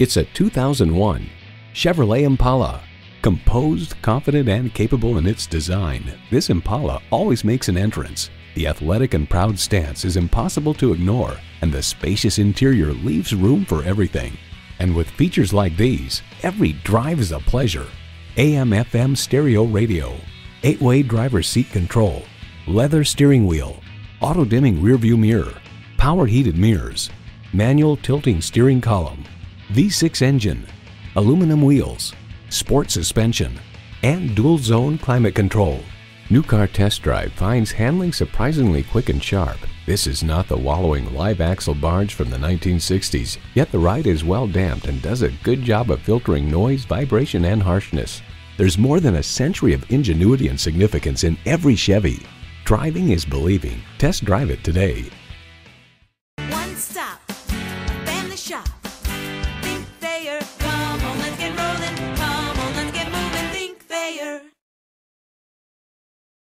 It's a 2001 Chevrolet Impala. Composed, confident, and capable in its design, this Impala always makes an entrance. The athletic and proud stance is impossible to ignore, and the spacious interior leaves room for everything. And with features like these, every drive is a pleasure. AM/FM stereo radio, 8-way driver's seat control, leather steering wheel, auto-dimming rearview mirror, power heated mirrors, manual tilting steering column, V6 engine, aluminum wheels, sport suspension, and dual zone climate control. New Car Test Drive finds handling surprisingly quick and sharp. This is not the wallowing live axle barge from the 1960s, yet the ride is well damped and does a good job of filtering noise, vibration, and harshness. There's more than a century of ingenuity and significance in every Chevy. Driving is believing. Test drive it today.